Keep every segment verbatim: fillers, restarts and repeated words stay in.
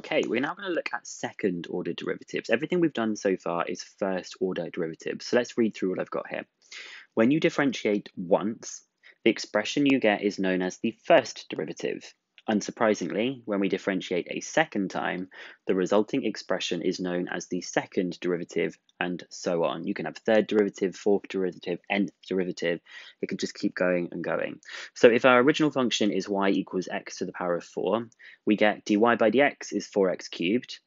Okay, we're now going to look at second order derivatives. Everything we've done so far is first order derivatives. So let's read through what I've got here. When you differentiate once, the expression you get is known as the first derivative. Unsurprisingly, when we differentiate a second time, the resulting expression is known as the second derivative, and so on. You can have third derivative, fourth derivative, nth derivative. It can just keep going and going. So if our original function is y equals x to the power of four, we get dy by dx is four x cubed.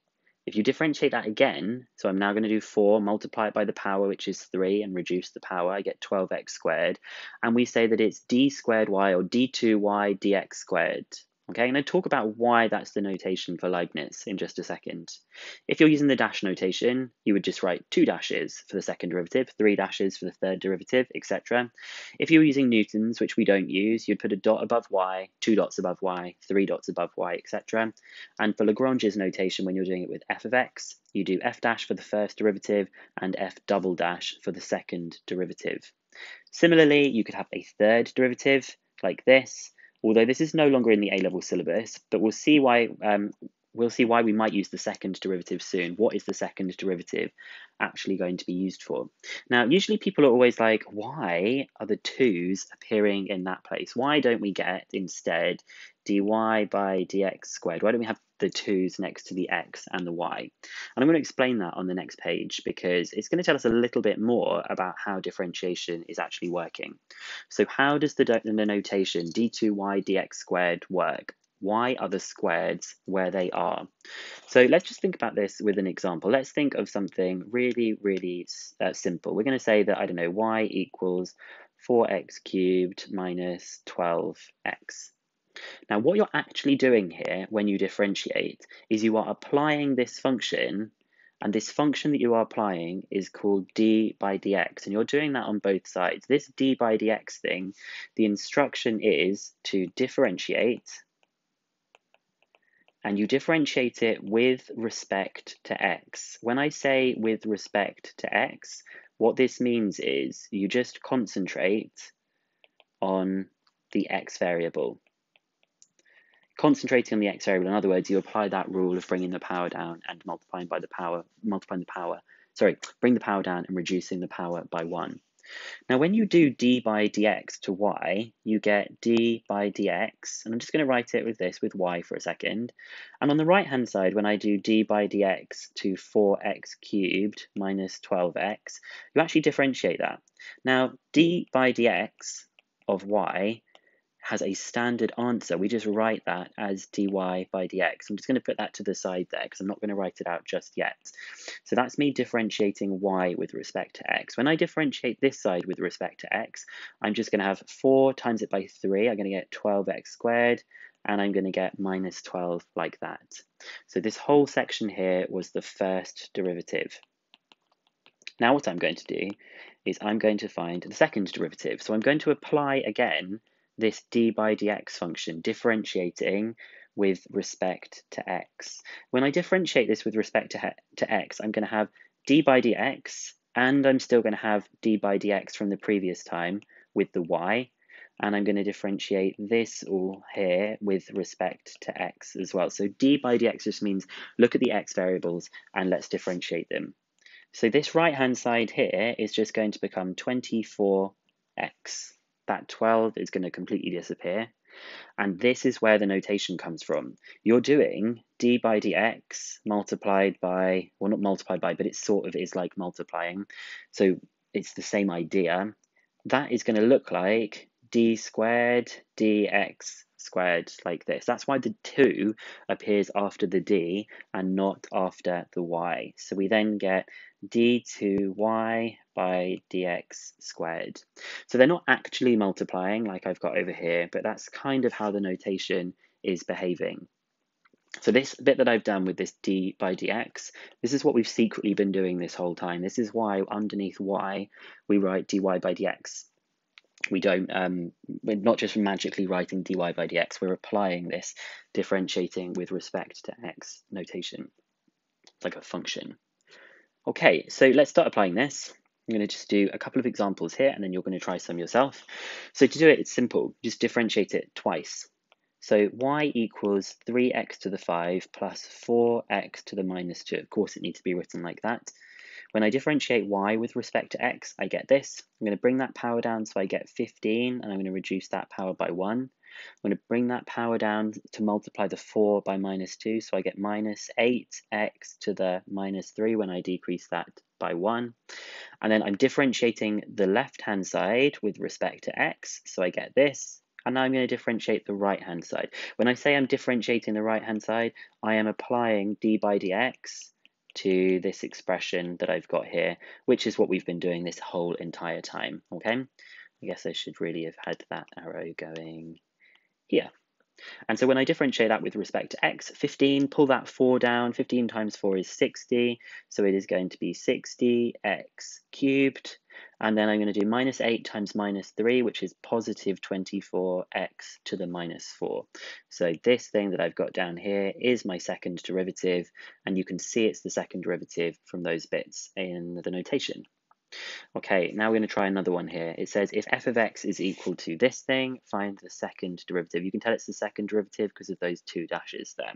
If you differentiate that again, so I'm now going to do four, multiply it by the power, which is three, and reduce the power, I get twelve x squared. And we say that it's d squared y, or d two y dx squared. Okay, I'm going to talk about why that's the notation for Leibniz in just a second. If you're using the dash notation, you would just write two dashes for the second derivative, three dashes for the third derivative, et cetera. If you're using Newton's, which we don't use, you'd put a dot above y, two dots above y, three dots above y, et cetera. And for Lagrange's notation, when you're doing it with f of x, you do f dash for the first derivative and f double dash for the second derivative. Similarly, you could have a third derivative like this. Although this is no longer in the A-level syllabus, but we'll see why um, we'll see why we might use the second derivative soon. What is the second derivative actually going to be used for? Now, usually people are always like, why are the twos appearing in that place? Why don't we get instead dy by dx squared? Why don't we have the twos next to the x and the y? And I'm going to explain that on the next page because it's going to tell us a little bit more about how differentiation is actually working. So how does the, the notation d two y dx squared work? Why are the squareds where they are? So let's just think about this with an example. Let's think of something really, really uh, simple. We're going to say that, I don't know, y equals four x cubed minus twelve x. Now, what you're actually doing here when you differentiate is you are applying this function, and this function that you are applying is called d by dx, and you're doing that on both sides. This d by dx thing, the instruction is to differentiate, and you differentiate it with respect to x. When I say with respect to x, what this means is you just concentrate on the x variable. Concentrating on the x variable, in other words, you apply that rule of bringing the power down and multiplying by the power, multiplying the power, sorry, bring the power down and reducing the power by one. Now, when you do d by dx to y, you get d by dx, and I'm just going to write it with this, with y for a second. And on the right-hand side, when I do d by dx to four x cubed minus twelve x, you actually differentiate that. Now, d by dx of y has a standard answer. We just write that as dy by dx. I'm just going to put that to the side there because I'm not going to write it out just yet. So that's me differentiating y with respect to x. When I differentiate this side with respect to x, I'm just going to have four times it by three. I'm going to get twelve x squared, and I'm going to get minus twelve like that. So this whole section here was the first derivative. Now what I'm going to do is I'm going to find the second derivative. So I'm going to apply again this d by dx function, differentiating with respect to x. When I differentiate this with respect to, to x, I'm going to have d by dx, and I'm still going to have d by dx from the previous time with the y, and I'm going to differentiate this all here with respect to x as well. So d by dx just means look at the x variables and let's differentiate them. So this right-hand side here is just going to become twenty-four x. That twelve is going to completely disappear. And this is where the notation comes from. You're doing d by dx multiplied by, well, not multiplied by, but it sort of is like multiplying. So it's the same idea. That is going to look like d squared dx squared, like this. That's why the two appears after the d and not after the y. So we then get d two y by dx squared. So they're not actually multiplying like I've got over here, but that's kind of how the notation is behaving. So this bit that I've done with this d by dx, this is what we've secretly been doing this whole time. This is why underneath y, we write dy by dx. We don't, um, we're not just magically writing dy by dx, we're applying this differentiating with respect to x notation, like a function. Okay, so let's start applying this. I'm going to just do a couple of examples here, and then you're going to try some yourself. So to do it, it's simple. Just differentiate it twice. So y equals three x to the five plus four x to the minus two. Of course, it needs to be written like that. When I differentiate y with respect to x, I get this. I'm going to bring that power down, so I get fifteen, and I'm going to reduce that power by one. I'm going to bring that power down to multiply the four by minus two, so I get minus eight x to the minus three when I decrease that by one. And then I'm differentiating the left-hand side with respect to x, so I get this. And now I'm going to differentiate the right-hand side. When I say I'm differentiating the right-hand side, I am applying d by dx to this expression that I've got here, which is what we've been doing this whole entire time, okay? I guess I should really have had that arrow going here. And so when I differentiate that with respect to x, fifteen, pull that four down, fifteen times four is sixty, so it is going to be sixty x cubed, and then I'm going to do minus eight times minus three, which is positive twenty-four x to the minus four. So this thing that I've got down here is my second derivative, and you can see it's the second derivative from those bits in the notation. Okay, now we're going to try another one here. It says if f of x is equal to this thing, find the second derivative. You can tell it's the second derivative because of those two dashes there.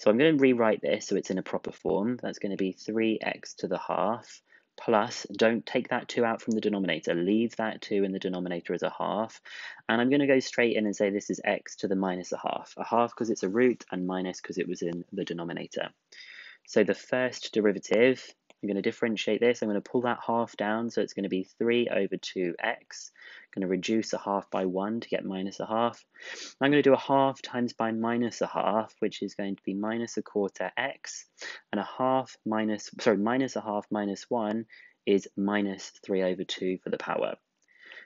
So I'm going to rewrite this so it's in a proper form. That's going to be three x to the half plus, don't take that two out from the denominator, leave that two in the denominator as a half. And I'm going to go straight in and say this is x to the minus a half. A half because it's a root and minus because it was in the denominator. So the first derivative, I'm going to differentiate this. I'm going to pull that half down, so it's going to be three over two x. I'm going to reduce a half by one to get minus a half. I'm going to do a half times by minus a half, which is going to be minus a quarter x, and a half minus, sorry, minus a half minus one is minus three over two for the power.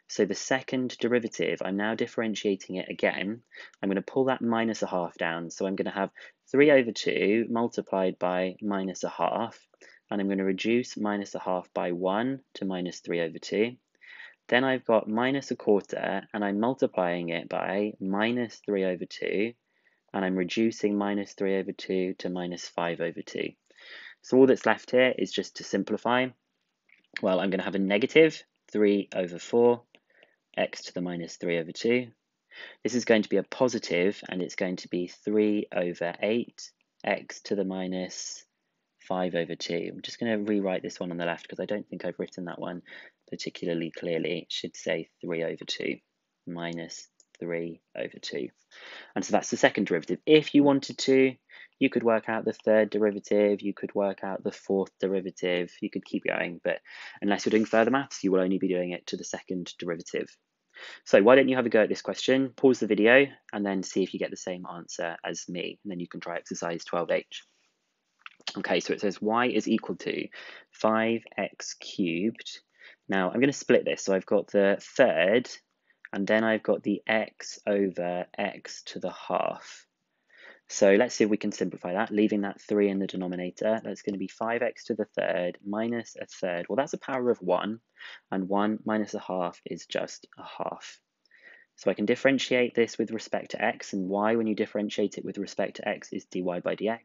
So the second derivative, I'm now differentiating it again. I'm going to pull that minus a half down, so I'm going to have three over two multiplied by minus a half. And I'm going to reduce minus a half by one to minus three over two. Then I've got minus a quarter, and I'm multiplying it by minus three over two, and I'm reducing minus three over two to minus five over two. So all that's left here is just to simplify. Well, I'm going to have a negative three over four, x to the minus three over two. This is going to be a positive, and it's going to be three over eight, x to the minus five over two. I'm just going to rewrite this one on the left because I don't think I've written that one particularly clearly. It should say three over two minus three over two. And so that's the second derivative. If you wanted to, you could work out the third derivative, you could work out the fourth derivative, you could keep going, but unless you're doing further maths, you will only be doing it to the second derivative. So why don't you have a go at this question, pause the video, and then see if you get the same answer as me, and then you can try exercise twelve H. Okay, so it says y is equal to five x cubed. Now, I'm going to split this. So I've got the third, and then I've got the x over x to the half. So let's see if we can simplify that, leaving that three in the denominator. That's going to be five x to the third minus a third. Well, that's a power of one, and one minus a half is just a half. So I can differentiate this with respect to x, and y, when you differentiate it with respect to x, is dy by dx.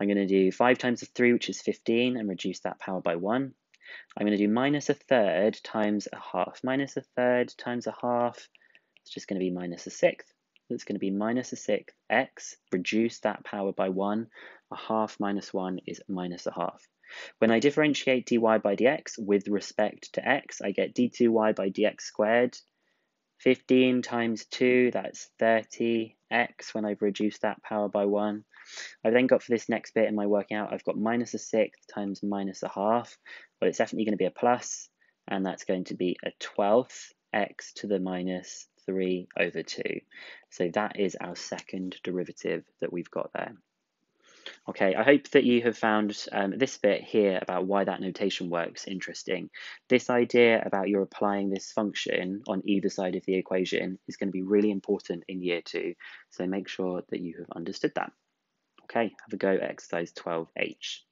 I'm going to do five times the three, which is fifteen, and reduce that power by one. I'm going to do minus a third times a half. Minus a third times a half, it's just going to be minus a sixth. That's going to be minus a sixth x, reduce that power by one. A half minus one is minus a half. When I differentiate dy by dx with respect to x, I get d two y by dx squared. fifteen times two, that's thirty x when I've reduced that power by one. I've then got for this next bit in my working out, I've got minus a sixth times minus a half. Well, it's definitely going to be a plus, and that's going to be a twelfth x to the minus three over two. So that is our second derivative that we've got there. Okay, I hope that you have found um, this bit here about why that notation works interesting. This idea about you're applying this function on either side of the equation is going to be really important in year two, so make sure that you have understood that. Okay, have a go at exercise twelve H.